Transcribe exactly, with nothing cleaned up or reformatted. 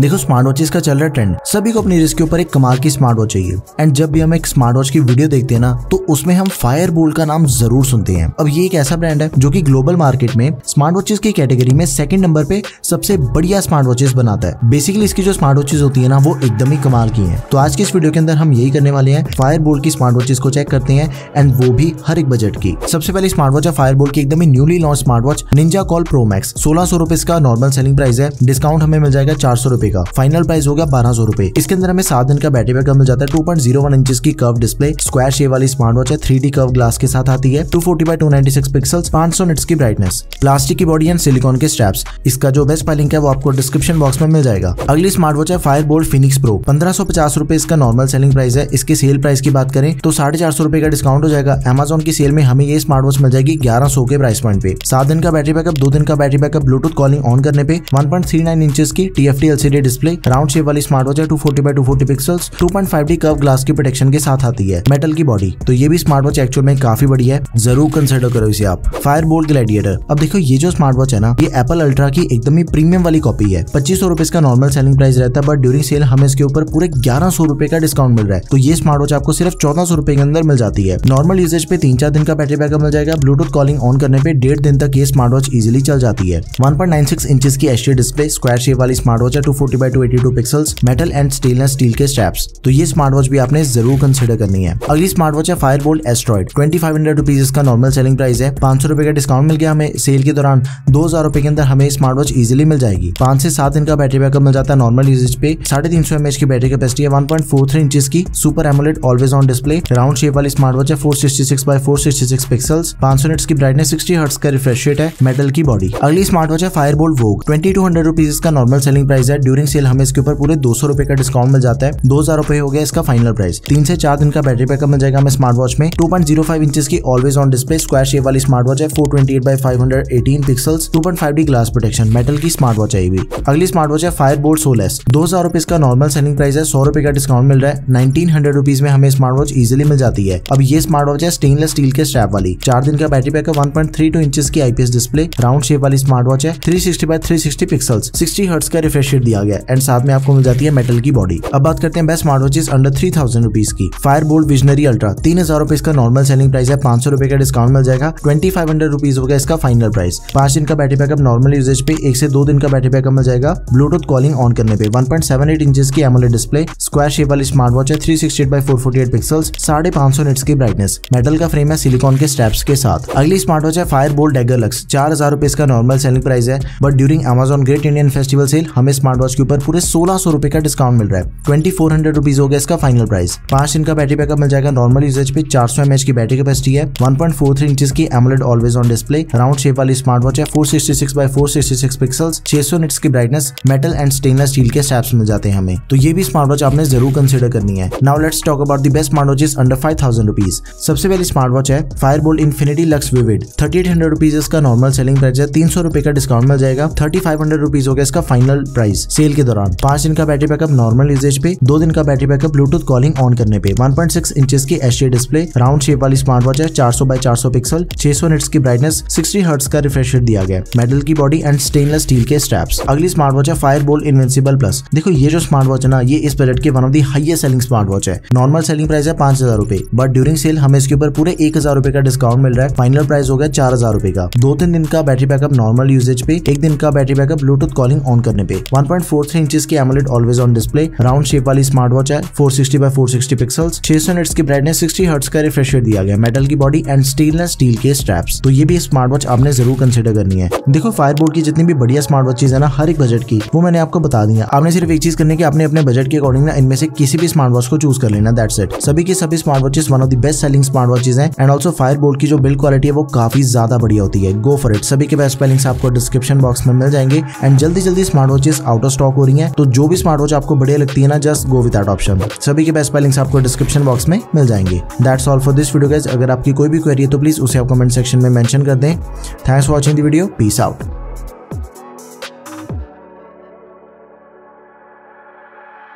देखो smart watches का चल रहा ट्रेंड, सभी को अपनी रिस्क के ऊपर एक कमाल की स्मार्ट वॉच चाहिए। एंड जब भी हम एक स्मार्ट वॉच की वीडियो देखते हैं ना, तो उसमें हम फायरबोल्ट का नाम जरूर सुनते हैं। अब ये एक ऐसा ब्रांड है जो कि ग्लोबल मार्केट में स्मार्ट वॉचेस की कैटेगरी में सेकंड नंबर पे सबसे बढ़िया स्मार्ट वॉचेस बनाता है। बेसिकली इसकी जो स्मार्ट वॉचेस होती है ना, वो एकदम ही कमाल की है। तो आज की इस वीडियो के अंदर हम यही करने वाले हैं, फायरबोल्ट की स्मार्ट वॉचेस को चेक करते हैं, एंड वो भी हर एक बजट की। सबसे पहले स्मार्ट वॉच है फायरबोल्ट की एकदम ही newly launch smart watch Ninja call pro max. सोलह सौ रुपए इसका नॉर्मल सेलिंग प्राइस है। डिस्काउंट हमें मिल जाएगा चार सौ रुपए का। फाइनल प्राइस हो गया बारह सौ रुपए। इसके अंदर हमें सात दिन का बैटरी बैकअप मिल जाता है। Two point zero one inches की कर्व डिस्प्ले, स्क्वायर शेप वाली स्मार्ट वॉच है। थ्री डी कर्व ग्लास के साथ आती है। Two forty by two ninety six pixels, पाँच सौ निट्स की ब्राइटनेस, प्लास्टिक की बॉडी एंड सिलिकॉन के स्ट्रैप्स। इसका जो बेस्ट बाय लिंक है वो आपको डिस्क्रिप्शन बॉक्स में मिल जाएगा। अगली स्मार्ट वॉच है फायरबोल्ट फिनिक्स प्रो। पंद्रह सौ पचास रुपए इसका नॉर्मल सेलिंग प्राइस है। इसके सेल प्राइस की बात करें तो साढ़े चार सौ रुपए का डिस्काउंट हो जाएगा। अमेजोन की सेल में हमें ये स्मार्ट वॉच मिल जाएगी ग्यारह सौ के प्राइस पॉइंट पे। सात दिन का बैटरी बैकअप, दो दिन का battery backup, Bluetooth calling on करने पे, one point three nine inches की TFT LCD display, round shape वाली स्मार्ट वॉच है। Two forty by two forty pixels, two point five D curve glass की protection के साथ आती है। मेटल की बॉडी, तो ये भी स्मार्ट वॉच एक्चुअल में काफी बढ़िया है, जरूर कंसीडर करो इसे आप। Fireboltt Gladiator. अब देखो ये जो स्मार्ट वॉच है ना, ये एप्पल अल्ट्रा की एकदम ही प्रीमियम वाली कॉपी है। पच्चीस सौ रुपए इसका नॉर्मल सेलिंग प्राइस रहता है, बट ड्यूरिंग सेल हमें इसके ऊपर पूरे ग्यारह सौ रुपए का डिस्काउंट मिल रहा है। तो ये स्मार्ट वॉच आपको सिर्फ चौदह सौ रुपए के अंदर मिल जाती है। नॉर्मल यूजेज पे तीन चार दिन का बैटरी बैकअप मिल जाएगा। ब्लूटूथ कॉलिंग ऑन करने पे डेढ़ दिन तक ये स्मार्ट वॉच इजिली चल जाती है। One point nine six inches की एचडी डिस्प्ले, स्क्वायर शेप वाली स्मार्ट वॉच है। Two forty by two eighty two pixels, metal and stainless steel के स्ट्रैप्स। तो ये स्मार्ट वॉच भी आपने जरूर कंसीडर करनी है। अगली स्मार्ट वॉच है फायरबोल्ट एस्ट्रॉइड। पच्चीस सौ रुपीस इसका नॉर्मल सेलिंग प्राइस है। पाँच सौ रुपए का डिस्काउंट मिल गया हमें। सेल के दौरान दो हज़ार रुपए के अंदर हमें स्मार्ट वॉच इजीली मिल जाएगी। पांच से सात दिन का बैटरी बैकअप मिल जाता है। नॉर्मल यूजेज पे साढ़े तीन सौ एमएच की बैटरी कैपेसिटी है। One point four three inches की super AMOLED always on display, round shape वाली स्मार्ट वॉच है। Four sixty six by four sixty six pixels, पाँच सौ निट्स की ब्राइटनेस, सिक्सटी हर्ट्ज का रिफ्रेश रेट है। मेटल की बॉडी। अगली स्मार्ट वॉच है फायरबोल्ट वोग। बाईस सौ रुपीस इसका नॉर्मल सेलिंग प्राइस है। ड्यूरिंग सेल हमें इसके ऊपर पूरे दो सौ रुपए का डिस्काउंट मिल जाता है। दो हजार रुपए हो गया इसका फाइनल प्राइस। तीन से चार दिन का बैटरी बैकअप मिल जाएगा हमें स्मार्ट वॉच में। Two point zero five inches की always on display, square shape वाली स्मार्ट वॉच है। Four twenty eight by five eighteen pixels, two point five D glass protection, metal की स्मार्ट वॉच है ये भी। अगली स्मार्ट वॉच है फायरबोल्ट सोलेस। दो हजार रुपए इसका नॉर्मल सेलिंग प्राइस है। सौ रुपए का डिस्काउंट मिल रहा है। नाइनटीन हंड्रेड रुपीज में हमें स्मार्ट वॉच इजिली मिल जाती है। अब ये स्मार्ट वॉच है स्टेनलेस स्टील के स्ट्रैप वाली। चार दिन का battery backup, one point three two inches की आईपीएस डिस्प्ले, राउंड शेप वाली स्मार्ट वॉच है। Three sixty by three sixty pixels, sixty hertz का रिफ्रेश रेट दिया गया, एंड साथ में आपको मिल जाती है मेटल की बॉडी। अब बात करते हैं best smart watches under three thousand rupees की। Fireboltt Visionary Ultra. तीन हजार रुपए इसका नॉर्मल सेलिंग प्राइस है। पाँच सौ रुपए का डिस्काउंट मिल जाएगा। ट्वेंटी फाइव हंड्रेड रुपीज होगा इसका फाइनल प्राइस। पांच दिन का बैटरी बैकअप, नॉर्मल यूजेज पे एक से दो दिन का बैटरी बैकअप मिल जाएगा। ब्लूटूथ कॉलिंग ऑन करने पे, one point seven eight inches की एमोलेड डिस्प्ले, स्क्वायर शेप वाली स्मार्ट वॉच है। Three sixty eight by four forty eight pixels, साढ़े पांच सौ निट्स की ब्राइटनेस, मेटल का फ्रेम है सिलिकॉन के स्ट्रैप्स के साथ। अगली स्मार्ट वॉच है फायरबोल्ट डैगर लक्स। चार हजार रुपए इसका नॉर्मल सेलिंग प्राइस है, but during Amazon great Indian festival sale हमें स्मार्ट वॉच के ऊपर पूरे सोलह सौ रुपए का डिस्काउंट मिल रहा है। ट्वेंटी फोर हंड्रेड रुपीज होगा इसका फाइनल प्राइस। पांच दिन का बैटरी बैकअप मिल जाएगा। नॉर्मल यूजेज पे चार सौ एमएच की बैटरी कैपेसिटी है। One point four three inches की AMOLED always on display, round shape वाली स्मार्ट वॉच है। Four sixty six by four sixty six pixels, six hundred nits की brightness, metal and stainless steel के straps मिल जाते हैं हमें। तो ये भी स्मार्ट वॉच आपने जरूर कंसीडर करनी है। Now let's talk about the best smart watches under five thousand rupees. सबसे पहली स्मार्ट वॉच है Fireboltt infinity lux Vivid. Thirty eight hundred rupees इसका नॉर्मल सेलिंग प्राइस है। तीन सौ रुपए का डिस्काउंट मिल जाएगा। थर्टी फाइव हंड्रेड रुपीस होगा इसका फाइनल प्राइस। सेल के दौरान पांच दिन का बैटरी बैकअप, नॉर्मल यूजेज पे दो दिन का battery backup, Bluetooth calling on करने पे, वन पॉइंट सिक्स इंचेस की एचडी डिस्प्ले, राउंड शेप वाली स्मार्ट वॉच है। Four hundred by four hundred pixel, six hundred nits की ब्राइटनेस, सिक्सटी हर्ट्ज का रिफ्रेश रेट दिया गया, मेटल की बॉडी एंड स्टेनलेस स्टील के स्ट्रैप्स। अगली स्मार्ट वॉच है फायरबोल्ट इनविंसिबल प्लस। देखो ये जो स्मार्ट वॉच है ना, ये इस बजट के one of the highest selling smart watch है। नॉर्मल सेलिंग प्राइस है पांच हजार रुपए, बट ड्यूरिंग सेल हमें इसके ऊपर पूरे एक हजार रुपए का डिस्काउंट मिल रहा है। फाइनल प्राइस होगा चार हजार रुपए का। दो तीन दिन का बैटरी बैकअप, नॉर्मल यूजेज पे एक दिन का battery backup, Bluetooth calling on करने पे, one point four three inches की AMOLED always on display, round shape वाली स्मार्ट वॉच है। Four sixty by four sixty pixel, six hundred nits की ब्राइटनेस, सिक्सटी हर्ट्ज का रिफ्रेश रेट दिया गया, metal की बॉडी एंड स्टेनलेस स्टील के straps. तो ये भी स्मार्ट वॉच आपने जरूर कंसीडर करनी है। देखो फायरबोल्ट की जितनी भी बढ़िया स्मार्ट वॉचेस है ना, हर एक बजट की, वो मैंने आपको बता दी है। आपने सिर्फ एक चीज करनी है कि आपने अपने बजट के अकॉर्डिंग ना इनमें से किसी भी स्मार्ट वॉच को चूज कर लेना। That's it. सभी के सभी smart watches one of the best selling smart watches हैं, एंड ऑल्सो फायरबोल्ट की जो बिल्ड क्वालिटी है वो काफी ज्यादा बढ़िया होती है। Go for it. सभी के बेस्ट बाय लिंक्स आपको डिस्क्रिप्शन बॉक्स में मिल जाएंगे, एंड जल्दी जल्दी smart watches out of stock हो रही है। तो जो भी स्मार्ट वॉच आपको बढ़िया लगती है ना, just go with that option. सभी के बेस्ट बाय लिंक्स आपको डिस्क्रिप्शन बॉक्स में मिल जाएंगे। That's all for this video guys. अगर आपकी कोई भी क्वेरी है तो प्लीज उसे आप कमेंट सेक्शन में मेंशन कर दें। Thanks for watching the video. Peace out.